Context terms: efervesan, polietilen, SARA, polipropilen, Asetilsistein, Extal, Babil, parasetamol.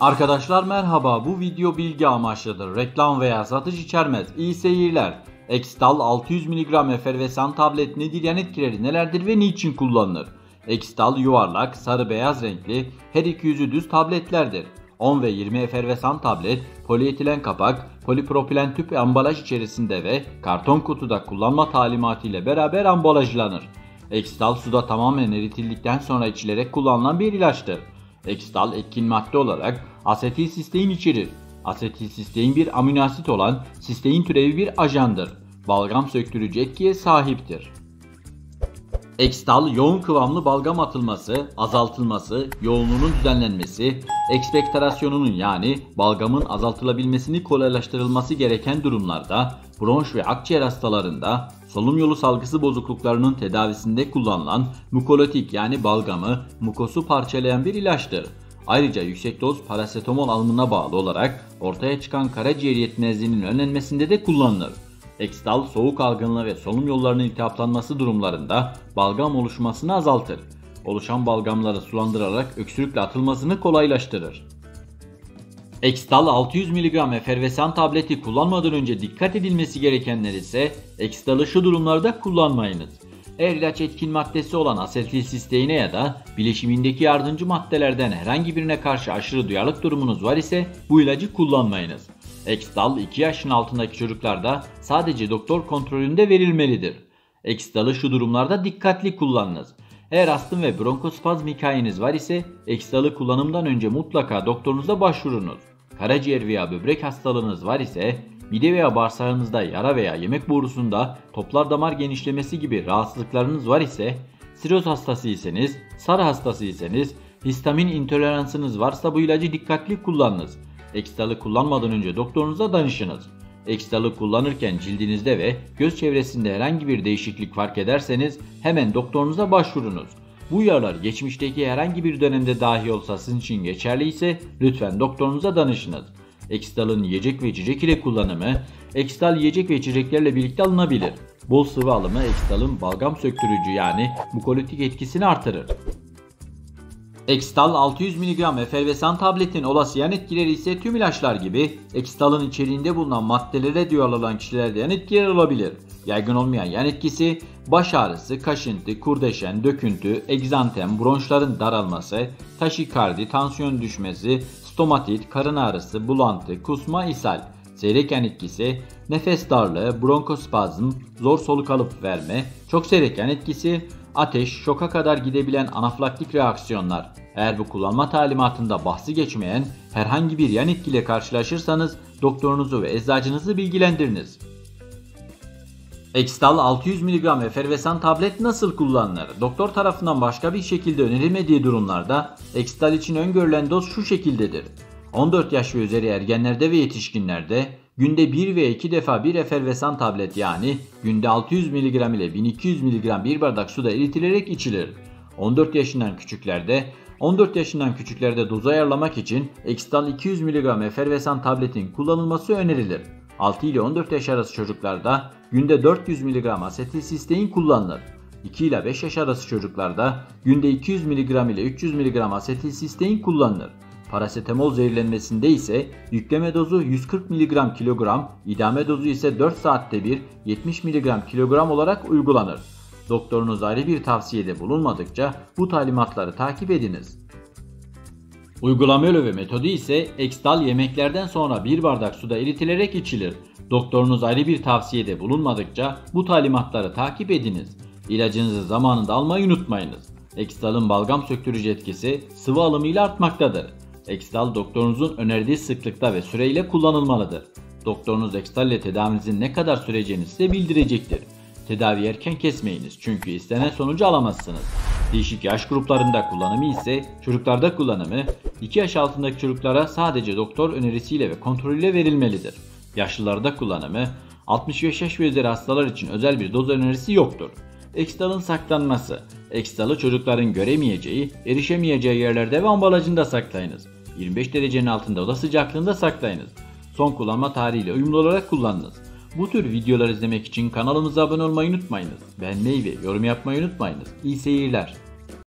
Arkadaşlar merhaba, bu video bilgi amaçlıdır. Reklam veya satış içermez. İyi seyirler. Extal 600 mg efervesan tablet nedir, yan etkileri nelerdir ve niçin kullanılır? Extal yuvarlak, sarı beyaz renkli, her iki yüzü düz tabletlerdir. 10 ve 20 efervesan tablet polietilen kapak, polipropilen tüp ambalaj içerisinde ve karton kutuda kullanma talimatı ile beraber ambalajlanır. Extal suda tamamen eritildikten sonra içilerek kullanılan bir ilaçtır. Extal etkin madde olarak asetilsistein içerir. Asetilsistein bir aminoasit olan sistein türevi bir ajandır. Balgam söktürücü etkiye sahiptir. Extal yoğun kıvamlı balgam atılması, azaltılması, yoğunluğunun düzenlenmesi, ekspektorasyonunun yani balgamın azaltılabilmesini kolaylaştırılması gereken durumlarda, bronş ve akciğer hastalarında, solunum yolu salgısı bozukluklarının tedavisinde kullanılan mukolotik yani balgamı, mukosu parçalayan bir ilaçtır. Ayrıca yüksek doz parasetamol alımına bağlı olarak ortaya çıkan karaciğer yetmezliğinin önlenmesinde de kullanılır. Extal soğuk algınlığı ve solunum yollarının iltihaplanması durumlarında balgam oluşmasını azaltır. Oluşan balgamları sulandırarak öksürükle atılmasını kolaylaştırır. Extal 600 mg efervesan tableti kullanmadan önce dikkat edilmesi gerekenler ise Extal'ı şu durumlarda kullanmayınız. Eğer ilaç etkin maddesi olan asetilsisteine ya da bileşimindeki yardımcı maddelerden herhangi birine karşı aşırı duyarlılık durumunuz var ise bu ilacı kullanmayınız. Extal 2 yaşın altındaki çocuklarda sadece doktor kontrolünde verilmelidir. Extal'ı şu durumlarda dikkatli kullanınız. Eğer astım ve bronkospazm hikayeniz var ise Extal'ı kullanımdan önce mutlaka doktorunuza başvurunuz. Karaciğer veya böbrek hastalığınız var ise mide veya bağırsağınızda yara veya yemek borusunda toplar damar genişlemesi gibi rahatsızlıklarınız var ise, siroz hastasıysanız, SARA hastasıysanız, histamin intoleransınız varsa bu ilacı dikkatli kullanınız. Extal'ı kullanmadan önce doktorunuza danışınız. Extal'ı kullanırken cildinizde ve göz çevresinde herhangi bir değişiklik fark ederseniz hemen doktorunuza başvurunuz. Bu uyarılar geçmişteki herhangi bir dönemde dahi olsa sizin için geçerli ise lütfen doktorunuza danışınız. Extal'ın yiyecek ve içecek ile kullanımı, Extal yiyecek ve içeceklerle birlikte alınabilir. Bol sıvı alımı Extal'ın balgam söktürücü yani mukolitik etkisini artırır. Extal 600 mg efervesan tabletin olası yan etkileri ise tüm ilaçlar gibi Extal'ın içeriğinde bulunan maddelere duyarlı olan kişilerde yan etkiler olabilir. Yaygın olmayan yan etkisi baş ağrısı, kaşıntı, kurdeşen, döküntü, egzanten, bronşların daralması, taşikardi, tansiyon düşmesi, stomatit, karın ağrısı, bulantı, kusma, ishal. Seyrek yan etkisi nefes darlığı, bronkospazm, zor soluk alıp verme, çok seyrek yan etkisi ateş, şoka kadar gidebilen anafilaktik reaksiyonlar. Eğer bu kullanma talimatında bahsi geçmeyen herhangi bir yan etkiyle karşılaşırsanız doktorunuzu ve eczacınızı bilgilendiriniz. Extal 600 mg efervesan tablet nasıl kullanılır? Doktor tarafından başka bir şekilde önerilmediği durumlarda Extal için öngörülen doz şu şekildedir. 14 yaş ve üzeri ergenlerde ve yetişkinlerde günde 1 ve 2 defa bir efervesan tablet yani günde 600 mg ile 1200 mg bir bardak suda eritilerek içilir. 14 yaşından küçüklerde dozu ayarlamak için Extal 200 mg efervesan tabletin kullanılması önerilir. 6 ile 14 yaş arası çocuklarda günde 400 mg asetilsistein kullanılır. 2 ile 5 yaş arası çocuklarda günde 200 mg ile 300 mg asetilsistein kullanılır. Parasetamol zehirlenmesinde ise yükleme dozu 140 mg kilogram, idame dozu ise 4 saatte bir 70 mg kilogram olarak uygulanır. Doktorunuz ayrı bir tavsiyede bulunmadıkça bu talimatları takip ediniz. Uygulama yolu ve metodu ise Extal yemeklerden sonra bir bardak suda eritilerek içilir. Doktorunuz ayrı bir tavsiyede bulunmadıkça bu talimatları takip ediniz. İlacınızı zamanında almayı unutmayınız. Extal'ın balgam söktürücü etkisi sıvı alımıyla artmaktadır. Extal doktorunuzun önerdiği sıklıkta ve süreyle kullanılmalıdır. Doktorunuz Extal ile tedavinizin ne kadar süreceğini size bildirecektir. Tedavi erken kesmeyiniz çünkü istenen sonucu alamazsınız. Değişik yaş gruplarında kullanımı ise çocuklarda kullanımı 2 yaş altındaki çocuklara sadece doktor önerisiyle ve kontrolüyle verilmelidir. Yaşlılarda kullanımı 65 yaş ve üzeri hastalar için özel bir doz önerisi yoktur. Extal'ın saklanması. Extal'ı çocukların göremeyeceği, erişemeyeceği yerlerde ve ambalajında saklayınız. 25 derecenin altında oda sıcaklığında saklayınız. Son kullanma tarihiyle uyumlu olarak kullanınız. Bu tür videolar izlemek için kanalımıza abone olmayı unutmayınız. Beğenmeyi ve yorum yapmayı unutmayınız. İyi seyirler.